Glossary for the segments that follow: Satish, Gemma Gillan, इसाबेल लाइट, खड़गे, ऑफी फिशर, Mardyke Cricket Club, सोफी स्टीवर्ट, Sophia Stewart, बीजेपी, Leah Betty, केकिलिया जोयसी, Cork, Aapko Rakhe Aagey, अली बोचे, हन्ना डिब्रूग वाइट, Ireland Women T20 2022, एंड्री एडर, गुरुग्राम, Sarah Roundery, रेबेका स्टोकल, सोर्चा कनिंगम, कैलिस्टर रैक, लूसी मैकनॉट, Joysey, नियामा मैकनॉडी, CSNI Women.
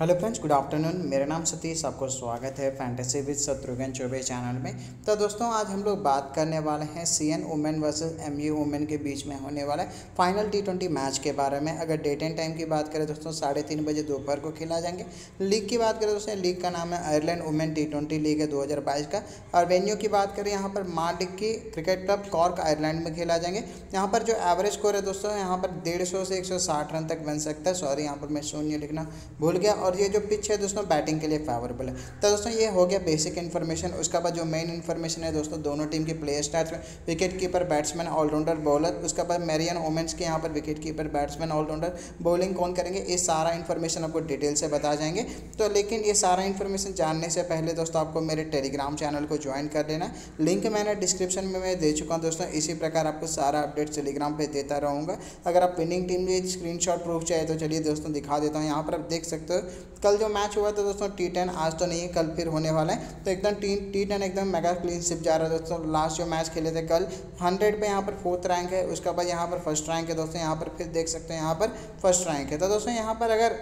Hello friends, good afternoon. मेरा नाम सतीश, आपको स्वागत है fantasy with Shatrughan Choubey channel में। तो दोस्तों, आज हम लोग बात करने वाले हैं CN women versus MU women के बीच में होने वाला फाइनल टी20 मैच के बारे में। अगर डेट एंड टाइम की बात करें दोस्तों, 3:30 बजे दोपहर को खेला जाएंगे। लीग की बात करें दोस्तों, लीग का नाम है आयरलैंड वुमेन टी20 लीग है 2022 का। और वेन्यू की बात करें, यहाँ पर Mardyke cricket club Cork Ireland में खेला जाएंगे। यहाँ पर जो एवरेज स्कोर है दोस्तों, यहाँ पर 150 से 160 रन तक बन सकता है। सॉरी, यहाँ पर मैं 0 लिखना भूल गया। और ये जो पिच है दोस्तों, बैटिंग के लिए फेवरेबल है। तो दोस्तों, ये हो गया बेसिक इन्फॉर्मेशन। उसके बाद जो मेन इन्फॉर्मेशन है दोस्तों, दोनों टीम के प्लेयर स्टार्स में wicket keeper, batsman, allrounder, bowler. उसके बाद मैरियन वुमेन्स के यहाँ पर wicket keeper, batsman, allrounder, bowling कौन करेंगे, ये सारा इन्फॉर्मेशन आपको डिटेल से बता जाएंगे। तो लेकिन ये सारा इन्फॉर्मेशन जानने से पहले दोस्तों, आपको मेरे टेलीग्राम चैनल को ज्वाइन कर लेना। लिंक मैंने डिस्क्रिप्शन में मैं दे चुका हूँ दोस्तों। इसी प्रकार आपको सारा अपडेट टेलीग्राम पर देता रहूँगा। अगर आप विनिंग टीम के स्क्रीनशॉट प्रूफ चाहिए तो चलिए दोस्तों दिखा देता हूँ। यहाँ पर आप देख सकते हो, कल जो मैच हुआ था दोस्तों टी10, आज तो नहीं है, कल फिर होने वाला है। तो एकदम टी10 एकदम मेगा क्लीन स्विप जा रहा है दोस्तों। लास्ट जो मैच खेले थे कल 100 पे यहाँ पर 4th रैंक है। उसके बाद यहाँ पर 1st रैंक है दोस्तों। यहाँ पर फिर देख सकते हैं, यहाँ पर 1st रैंक है। तो दोस्तों, यहाँ पर अगर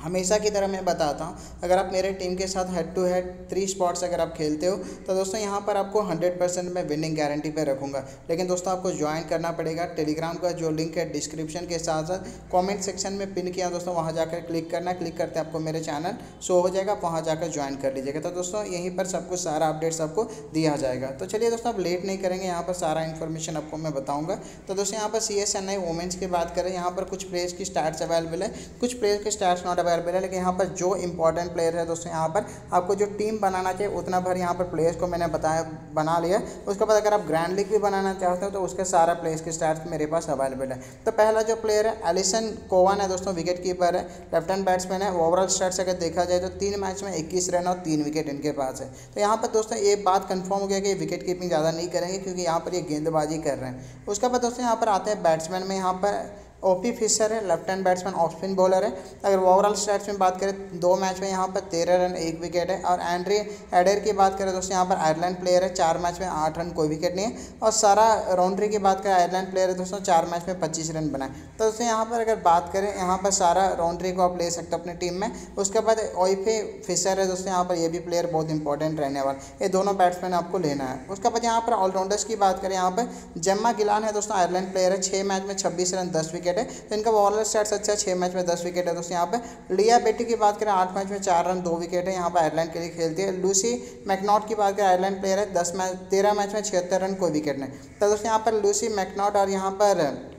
हमेशा की तरह मैं बताता हूँ, अगर आप मेरे टीम के साथ हेड टू हेड 3 स्पॉट्स अगर आप खेलते हो तो दोस्तों यहाँ पर आपको 100% मैं विनिंग गारंटी पे रखूँगा। लेकिन दोस्तों, आपको ज्वाइन करना पड़ेगा। टेलीग्राम का जो लिंक है डिस्क्रिप्शन के साथ साथ कमेंट सेक्शन में पिन किया दोस्तों, वहाँ जाकर क्लिक करना। क्लिक करते आपको मेरे चैनल शो हो जाएगा, वहाँ जाकर ज्वाइन कर लीजिएगा। तो दोस्तों, यहीं पर सब कुछ सारा अपडेट्स आपको दिया जाएगा। तो चलिए दोस्तों, आप लेट नहीं करेंगे, यहाँ पर सारा इन्फॉर्मेशन आपको मैं बताऊँगा। तो दोस्तों, यहाँ पर CSNI वुमेन्स की बात करें, यहाँ पर कुछ प्लेयर्स की स्टार्स अवेलेबल है, कुछ प्लेयर्स की स्टार्स नॉट अवेलेबल है। लेकिन यहाँ पर जो इंपॉर्टेंट प्लेयर है दोस्तों, यहाँ पर आपको जो टीम बनाना चाहिए उतना भर यहाँ पर प्लेयर्स को मैंने बताया बना लिया। उसके बाद अगर आप ग्रैंड लीग भी बनाना चाहते हो तो उसके सारा प्लेयर्स के स्टार्स मेरे पास अवेलेबल है। तो पहला जो प्लेयर है एलिसन कोवन है दोस्तों, विकेट कीपर है, लेफ्ट हैंड बैट्समैन है। ओवरऑल स्टार्स अगर देखा जाए तो 3 मैच में 21 रन और 3 विकेट इनके पास है। तो यहाँ पर दोस्तों ये बात कन्फर्म हो गया कि विकेट कीपिंग ज़्यादा नहीं करेंगे, क्योंकि यहाँ पर ये गेंदबाजी कर रहे हैं। उसके बाद दोस्तों यहाँ पर आते हैं बैट्समैन में, यहाँ पर ऑफी फिशर है, left hand batsman, off spin bowler है। अगर ओवरऑल स्टैट्स में बात करें 2 मैच में यहाँ पर 13 रन 1 विकेट है। और एंड्री एडर की बात करें दोस्तों, यहाँ पर आयरलैंड प्लेयर है, 4 मैच में 8 रन कोई विकेट नहीं है। और सारा राउंडरी की बात करें, आयरलैंड प्लेयर है दोस्तों, 4 मैच में 25 रन बनाए। तो दोस्तों यहाँ पर अगर बात करें, यहाँ पर सारा राउंडरी को आप ले सकते हो अपनी टीम में। उसके बाद ऑफी फिशर है दोस्तों, यहाँ पर ये भी प्लेयर बहुत इंपॉर्टेंट रहने वाला, ये दोनों बैट्समैन आपको लेना है। उसके बाद यहाँ पर ऑलराउंडर्स की बात करें, यहाँ पर जेम्मा गिलान है दोस्तों, आयरलैंड प्लेयर है, 6 मैच में 26 रन 10 विकेट है। तो इनका ओवरऑल स्टैट्स अच्छा है, 6 मैच में 10 विकेट है दोस्तों। यहाँ पर लिया बेटी की बात करें, 8 मैच में 4 रन 2 विकेट है, यहाँ पर आयरलैंड के लिए खेलती है। लूसी मैकनॉट की बात करें, आयरलैंड प्लेयर है, 13 मैच में 76 रन कोई विकेट नहीं। तो दोस्तों यहाँ पर लूसी मैकनॉट और यहाँ पर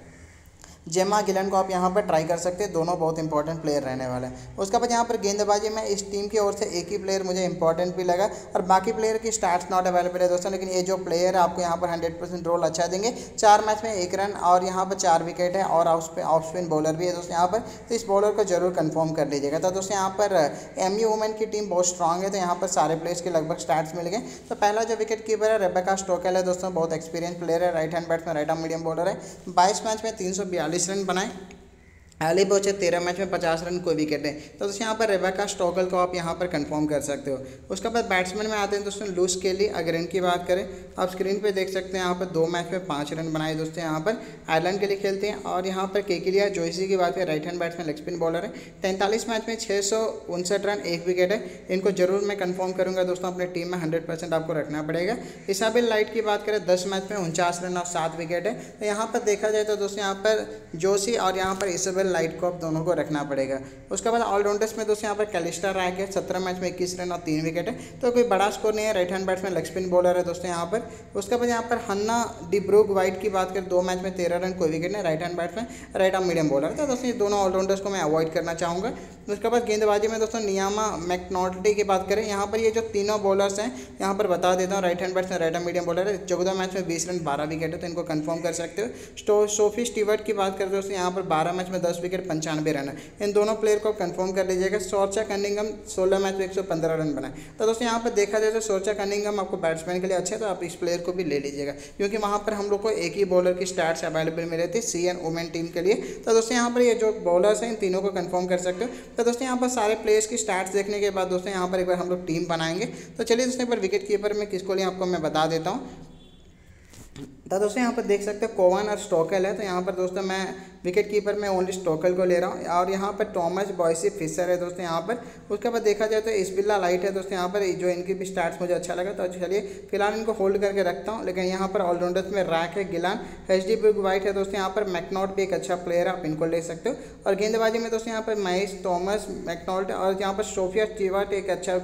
जेमा गिलन को आप यहाँ पर ट्राई कर सकते हैं, दोनों बहुत इंपॉर्टेंट प्लेयर रहने वाले हैं। उसके बाद यहाँ पर गेंदबाजी में इस टीम की ओर से एक ही प्लेयर मुझे इंपॉर्टेंट भी लगा, और बाकी प्लेयर की स्टार्स नॉट अवेलेबल है दोस्तों। लेकिन ये जो प्लेयर है आपको यहाँ पर 100% रोल अच्छा देंगे, 4 मैच में 1 रन और यहाँ पर 4 विकेट है, और ऑफ स्पिन बॉलर भी है दोस्तों यहाँ पर। तो इस बॉलर को जरूर कन्फर्म कर लीजिएगा। तो दोस्तों यहाँ पर एमयू वुमेन की टीम बहुत स्ट्रांग है, तो यहाँ पर सारे प्लेयर्स के लगभग स्टार्स मिल गए। तो पहला जो विकेट कीपर है रेबेका स्टोकल है दोस्तों, बहुत एक्सपीरियंस प्लेयर है, right hand batsman, right arm medium bowler है, 22 मैच में 342 रन बनाए। अली बोचे 13 मैच में 50 रन कोई विकेट है। तो दोस्तों यहाँ पर रेबेका स्टॉकल को आप यहाँ पर कंफर्म कर सकते हो। उसके बाद बैट्समैन में आते हैं दोस्तों लूस के लिए। अगर इनकी बात करें, आप स्क्रीन पे देख सकते हैं, यहाँ पर 2 मैच में 5 रन बनाए दोस्तों, यहाँ पर आयरलैंड के लिए खेलते हैं। और यहाँ पर केकिलिया जोयसी की बात करें, right hand batsman, leg spin bowler है, 43 मैच में 659 रन 1 विकेट है। इनको जरूर मैं कन्फर्म करूँगा दोस्तों, अपने टीम में 100% आपको रखना पड़ेगा। इसाबेल लाइट की बात करें, 10 मैच में 49 रन और 7 विकेट है। तो यहाँ पर देखा जाए तो दोस्तों यहाँ पर जोशी और यहाँ पर इसाबेल लाइट को आप दोनों को रखना पड़ेगा। उसके बाद ऑलराउंडर्स में दोस्तों यहाँ पर कैलिस्टर रैक है, 17 मैच में 21 रन और 3 विकेट है। तो कोई बड़ा स्कोर नहीं है, right hand batsman, leg spin bowler है दोस्तों यहाँ पर। उसके बाद यहाँ पर हन्ना डिब्रूग वाइट की बात करें, 2 मैच में 13 रन कोई विकेट नहीं, right hand batsman, right arm medium bowler. तो दोस्तों ये दोनों ऑलराउंडर्स को मैं अवॉइड करना चाहूँगा। उसके बाद गेंदबाजी में दोस्तों नियामा मैकनॉडी की बात करें, यहाँ पर ये जो तीनों बॉलर्स हैं यहाँ पर बता देता हूँ, right hand batsman, right arm medium bowler है, 14 मैच में 20 रन 12 विकेट है। तो इनको कन्फर्म कर सकते हो। सोफी स्टीवर्ट की बात करें दोस्तों, यहाँ पर 12 मैच में 10 विकेट 95 रन है। इन दोनों प्लेयर को कंफर्म कर लीजिएगा। सोर्चा कनिंगम 16 मैच में 115 रन बनाए। तो दोस्तों यहाँ पर देखा जाए तो सोर्चा कनिंगम आपको बैट्समैन के लिए अच्छे, तो आप इस प्लेयर को भी ले लीजिएगा, क्योंकि वहाँ पर हम लोग को एक ही बॉलर की स्टार्स अवेलेबल मिले थे CN वुमेन टीम के लिए। तो दोस्तों यहाँ पर ये जो बॉलर्स हैं इन तीनों को कन्फर्म कर सकते हो। तो दोस्तों यहाँ पर सारे प्लेयर्स की स्टार्स देखने के बाद दोस्तों यहाँ पर एक बार हम लोग टीम बनाएंगे। तो चलिए दोस्तों, एक बार विकेट कीपर में किसको लिया आपको मैं बता देता हूँ। तो दोस्तों यहाँ पर देख सकते हो कोवन और स्टॉकल है। तो यहाँ पर दोस्तों मैं विकेट कीपर में ओनली स्टॉकल को ले रहा हूँ और यहाँ पर टॉमस जॉयसी फिशर है दोस्तों यहाँ पर। उसके बाद देखा जाए तो इसाबेला लाइट है दोस्तों यहाँ पर, जो इनकी भी स्टार्ट मुझे अच्छा लगा तो चलिए फिलहाल इनको होल्ड करके रखता हूँ। लेकिन यहाँ पर ऑलराउंडर्स में रैक है, Gillan, H D Brook White है दोस्तों यहाँ पर, मैकनॉट भी एक अच्छा प्लेयर है आप इनको ले सकते हो। और गेंदबाजी में दोस्तों यहाँ पर महेश, थॉमस, मैकनॉट और यहाँ पर सोफिया स्टीवर्ट एक अच्छा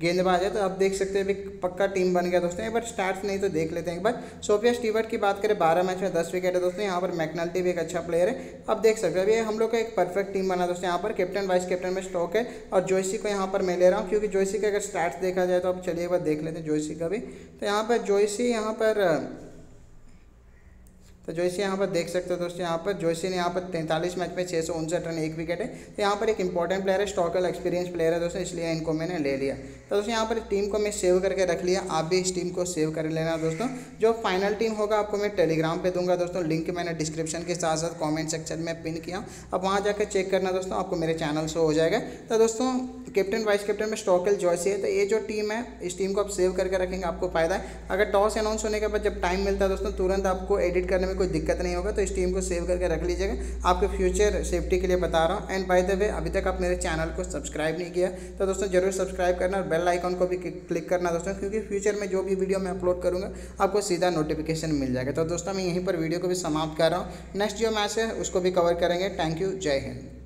गेंदबाज है। तो आप देख सकते हैं अभी पक्का टीम बन गया दोस्तों। एक बार स्टार्ट्स नहीं तो देख लेते हैं एक बार। सोफिया स्टीवर्ट की बात करें 12 मैच में 10 विकेट है दोस्तों यहाँ पर। मैकनल्टी भी एक अच्छा प्लेयर है, आप देख सकते हैं अभी हम लोग का एक परफेक्ट टीम बना दोस्तों यहाँ पर। कैप्टन वाइस कैप्टन में स्टॉक है और जोयसी को यहाँ पर मैं ले रहा हूँ क्योंकि जोयसी का अगर स्टार्ट्स देखा जाए तो आप चलिए एक बार देख लेते हैं जोयसी का भी। तो यहाँ पर जोयसी यहाँ पर देख सकते हो दोस्तों यहाँ पर जोयसी ने यहाँ पर 43 मैच में 659 रन 1 विकेट है। तो यहाँ पर एक इंपॉर्टेंट प्लेयर है, स्टॉकल एक्सपीरियंस प्लेयर है दोस्तों, इसलिए इनको मैंने ले लिया। तो दोस्तों यहाँ पर टीम को मैं सेव करके रख लिया, आप भी इस टीम को सेव कर लेना दोस्तों। जो फाइनल टीम होगा आपको मैं टेलीग्राम पर दूंगा दोस्तों, लिंक मैंने डिस्क्रिप्शन के साथ साथ कॉमेंट सेक्शन में पिन किया, अब वहाँ जाकर चेक करना दोस्तों, आपको मेरे चैनल शो हो जाएगा। तो दोस्तों कैप्टन वाइस कैप्टन में स्टॉकल जोयसी है, तो ये जो टीम है इस टीम को आप सेव करके रखेंगे आपको फायदा है। अगर टॉस अनाउंस होने के बाद जब टाइम मिलता है दोस्तों तुरंत आपको एडिट करने में कोई दिक्कत नहीं होगा, तो इस टीम को सेव करके रख लीजिएगा, आपके फ्यूचर सेफ्टी के लिए बता रहा हूँ। एंड बाय द वे अभी तक आप मेरे चैनल को सब्सक्राइब नहीं किया तो दोस्तों जरूर सब्सक्राइब करना और बेल आइकॉन को भी क्लिक करना दोस्तों, क्योंकि फ्यूचर में जो भी वीडियो मैं अपलोड करूँगा आपको सीधा नोटिफिकेशन मिल जाएगा। तो दोस्तों मैं यहीं पर वीडियो को भी समाप्त कर रहा हूँ, नेक्स्ट जो मैच है उसको भी कवर करेंगे। थैंक यू, जय हिंद।